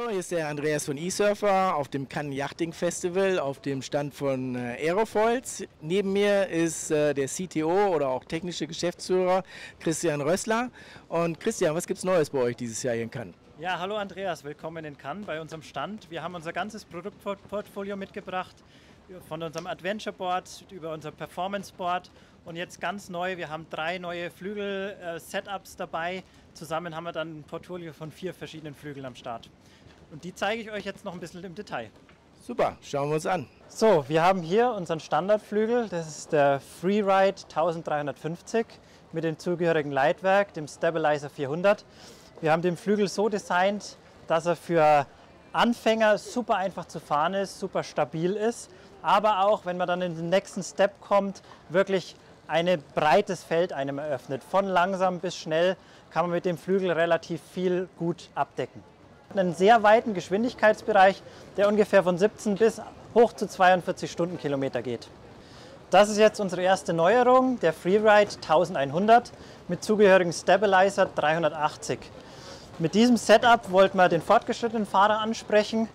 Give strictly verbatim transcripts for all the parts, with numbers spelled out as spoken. Hallo, hier ist der Andreas von eSurfer auf dem Cannes Yachting Festival auf dem Stand von Aerofoils. Neben mir ist äh, der C T O oder auch technische Geschäftsführer Christian Rössler. Und Christian, was gibt's Neues bei euch dieses Jahr hier in Cannes? Ja, hallo Andreas, willkommen in Cannes bei unserem Stand. Wir haben unser ganzes Produktportfolio mitgebracht, von unserem Adventure Board über unser Performance Board und jetzt ganz neu, wir haben drei neue Flügel-Setups dabei. Zusammen haben wir dann ein Portfolio von vier verschiedenen Flügeln am Start. Und die zeige ich euch jetzt noch ein bisschen im Detail. Super, schauen wir uns an. So, wir haben hier unseren Standardflügel, das ist der Freeride dreizehnhundertfünfzig mit dem zugehörigen Leitwerk, dem Stabilizer vierhundert. Wir haben den Flügel so designt, dass er für Anfänger super einfach zu fahren ist, super stabil ist, aber auch, wenn man dann in den nächsten Step kommt, wirklich ein breites Feld einem eröffnet. Von langsam bis schnell kann man mit dem Flügel relativ viel gut abdecken. Einen sehr weiten Geschwindigkeitsbereich, der ungefähr von siebzehn bis hoch zu zweiundvierzig Stundenkilometer geht. Das ist jetzt unsere erste Neuerung, der Freeride eintausendeinhundert mit zugehörigem Stabilizer dreihundertachtzig. Mit diesem Setup wollten wir den fortgeschrittenen Fahrer ansprechen.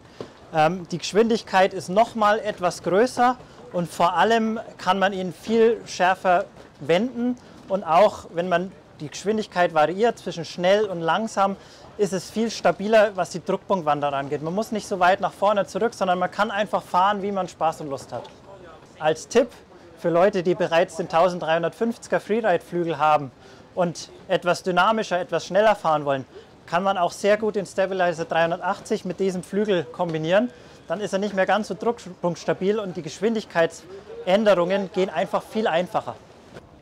Ähm, die Geschwindigkeit ist nochmal etwas größer und vor allem kann man ihn viel schärfer wenden. Und auch wenn man die Geschwindigkeit variiert zwischen schnell und langsam, ist es viel stabiler, was die Druckpunktwanderung angeht. Man muss nicht so weit nach vorne und zurück, sondern man kann einfach fahren, wie man Spaß und Lust hat. Als Tipp für Leute, die bereits den dreizehnhundertfünfziger Freeride-Flügel haben und etwas dynamischer, etwas schneller fahren wollen, kann man auch sehr gut den Stabilizer dreihundertachtzig mit diesem Flügel kombinieren. Dann ist er nicht mehr ganz so druckpunktstabil und die Geschwindigkeitsänderungen gehen einfach viel einfacher.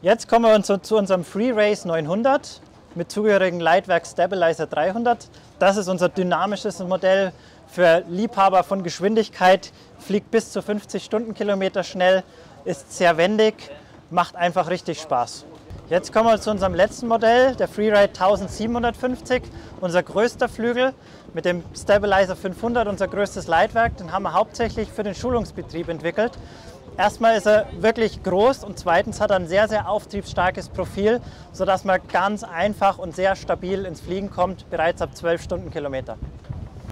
Jetzt kommen wir zu unserem Freerace neunhundert mit zugehörigem Leitwerk Stabilizer dreihundert. Das ist unser dynamisches Modell für Liebhaber von Geschwindigkeit, fliegt bis zu fünfzig Stundenkilometer schnell, ist sehr wendig, macht einfach richtig Spaß. Jetzt kommen wir zu unserem letzten Modell, der Freeride siebzehn fünfzig, unser größter Flügel mit dem Stabilizer fünfhundert, unser größtes Leitwerk. Den haben wir hauptsächlich für den Schulungsbetrieb entwickelt. Erstmal ist er wirklich groß und zweitens hat er ein sehr, sehr auftriebsstarkes Profil, sodass man ganz einfach und sehr stabil ins Fliegen kommt, bereits ab zwölf Stundenkilometer.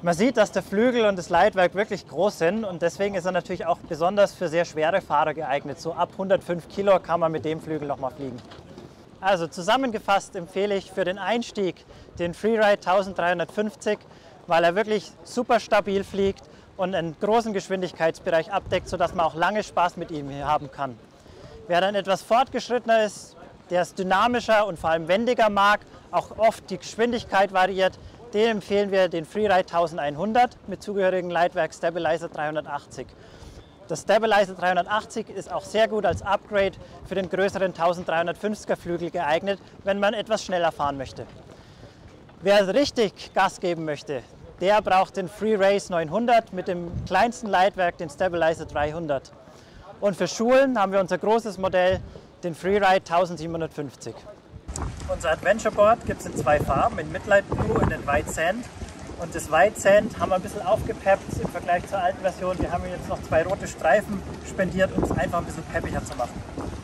Man sieht, dass der Flügel und das Leitwerk wirklich groß sind und deswegen ist er natürlich auch besonders für sehr schwere Fahrer geeignet. So ab hundertfünf Kilo kann man mit dem Flügel nochmal fliegen. Also zusammengefasst empfehle ich für den Einstieg den Freeride dreizehnhundertfünfzig, weil er wirklich super stabil fliegt und einen großen Geschwindigkeitsbereich abdeckt, sodass man auch lange Spaß mit ihm haben kann. Wer dann etwas fortgeschrittener ist, der es dynamischer und vor allem wendiger mag, auch oft die Geschwindigkeit variiert, dem empfehlen wir den Freeride eintausendeinhundert mit zugehörigem Leitwerk Stabilizer dreihundertachtzig. Das Stabilizer dreihundertachtzig ist auch sehr gut als Upgrade für den größeren dreizehnhundertfünfziger Flügel geeignet, wenn man etwas schneller fahren möchte. Wer richtig Gas geben möchte, der braucht den Freerace neunhundert mit dem kleinsten Leitwerk, den Stabilizer dreihundert. Und für Schulen haben wir unser großes Modell, den Freeride siebzehn fünfzig. Unser Adventure Board gibt es in zwei Farben, in Midlight Blue und in White Sand. Und das White Sand haben wir ein bisschen aufgepeppt im Vergleich zur alten Version. Wir haben jetzt noch zwei rote Streifen spendiert, um es einfach ein bisschen peppiger zu machen.